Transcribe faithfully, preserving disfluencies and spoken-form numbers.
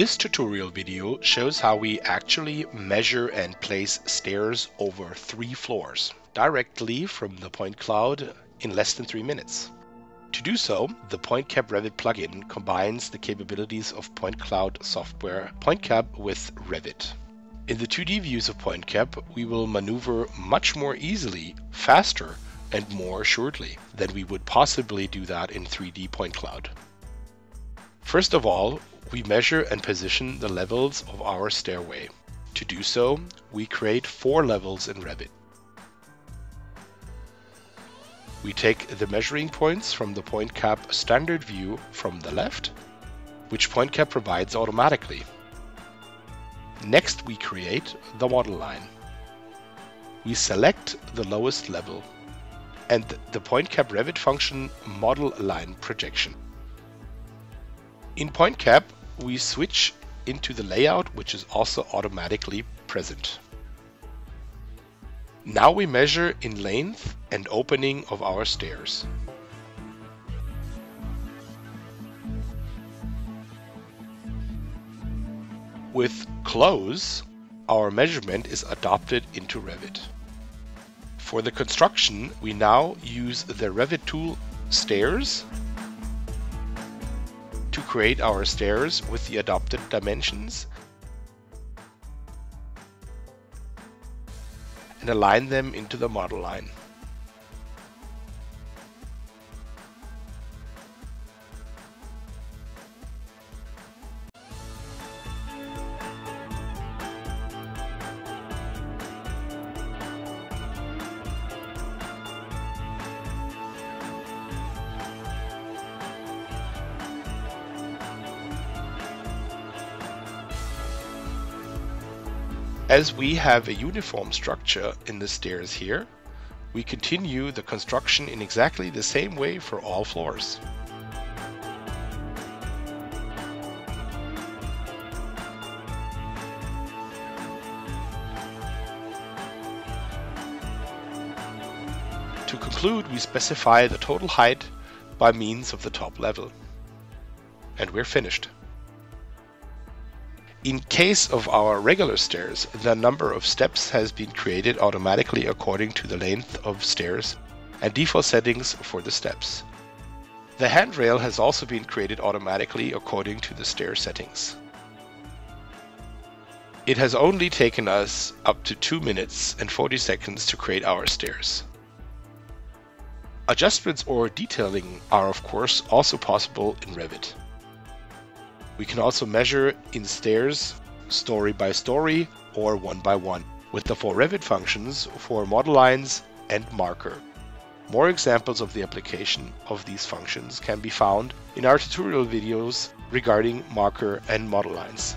This tutorial video shows how we actually measure and place stairs over three floors directly from the point cloud in less than three minutes. To do so, the PointCap Revit plugin combines the capabilities of point cloud software PointCap with Revit. In the two D views of PointCap, we will maneuver much more easily, faster, and more assuredly than we would possibly do that in three D point cloud. First of all, we measure and position the levels of our stairway. To do so, we create four levels in Revit. We take the measuring points from the PointCap standard view from the left, which PointCap provides automatically. Next, we create the model line. We select the lowest level and the PointCap Revit function model line projection. In PointCap, we switch into the layout, which is also automatically present. Now we measure in length and opening of our stairs. With close, our measurement is adopted into Revit. For the construction, we now use the Revit tool Stairs to create our stairs with the adopted dimensions and align them into the model line. As we have a uniform structure in the stairs here, we continue the construction in exactly the same way for all floors. To conclude, we specify the total height by means of the top level. And we're finished. In case of our regular stairs, the number of steps has been created automatically according to the length of stairs and default settings for the steps. The handrail has also been created automatically according to the stair settings. It has only taken us up to two minutes and forty seconds to create our stairs. Adjustments or detailing are of course also possible in Revit. We can also measure in stairs, story by story or one by one, with the four Revit functions for model lines and marker. More examples of the application of these functions can be found in our tutorial videos regarding marker and model lines.